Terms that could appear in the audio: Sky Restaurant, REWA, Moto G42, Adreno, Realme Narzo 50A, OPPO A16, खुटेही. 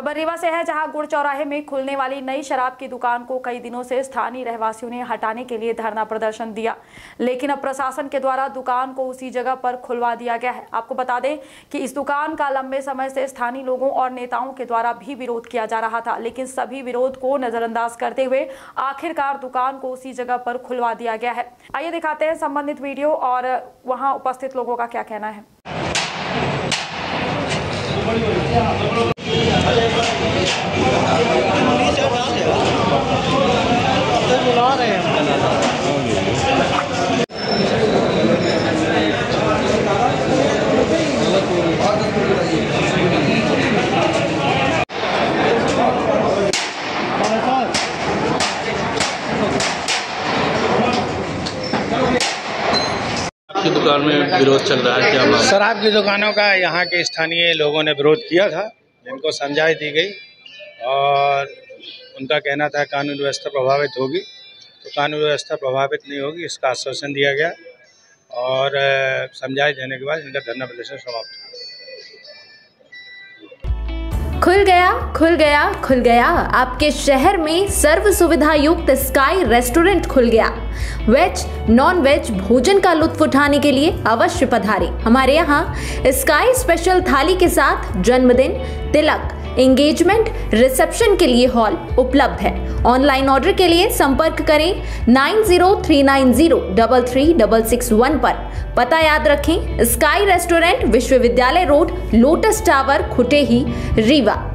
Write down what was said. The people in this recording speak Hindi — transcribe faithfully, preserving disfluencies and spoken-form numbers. खबर रीवा से है, जहां गुड़ चौराहे में खुलने वाली नई शराब की दुकान को कई दिनों से स्थानीय रहवासियों ने हटाने के लिए धरना प्रदर्शन दिया, लेकिन अब प्रशासन के द्वारा दुकान को उसी जगह पर खुलवा दिया गया है। आपको बता दें कि इस दुकान का लंबे समय से स्थानीय लोगों और नेताओं के द्वारा भी विरोध किया जा रहा था, लेकिन सभी विरोध को नजरअंदाज करते हुए आखिरकार दुकान को उसी जगह पर खुलवा दिया गया है। आइए दिखाते हैं संबंधित वीडियो और वहां उपस्थित लोगों का क्या कहना है। बुला रहे हैं की दुकान में विरोध चल रहा है क्या? शराब की दुकानों का यहाँ के स्थानीय लोगों ने विरोध किया था, जिनको समझाई दी गई और उनका कहना था कानून व्यवस्था प्रभावित होगी, तो कानून व्यवस्था प्रभावित नहीं होगी इसका आश्वासन दिया गया और समझाई देने के बाद इनका धरना प्रदर्शन समाप्त हुआ। खुल गया खुल गया खुल गया आपके शहर में सर्व सुविधा युक्त स्काई रेस्टोरेंट खुल गया। वेज नॉन वेज भोजन का लुत्फ उठाने के लिए अवश्य पधारें। हमारे यहाँ स्काई स्पेशल थाली के साथ जन्मदिन, तिलक, एंगेजमेंट, रिसेप्शन के लिए हॉल उपलब्ध है। ऑनलाइन ऑर्डर के लिए संपर्क करें nine zero three nine zero double three double six one पर। पता याद रखें, स्काई रेस्टोरेंट, विश्वविद्यालय road, lotus tower, खुटेही, Rewa.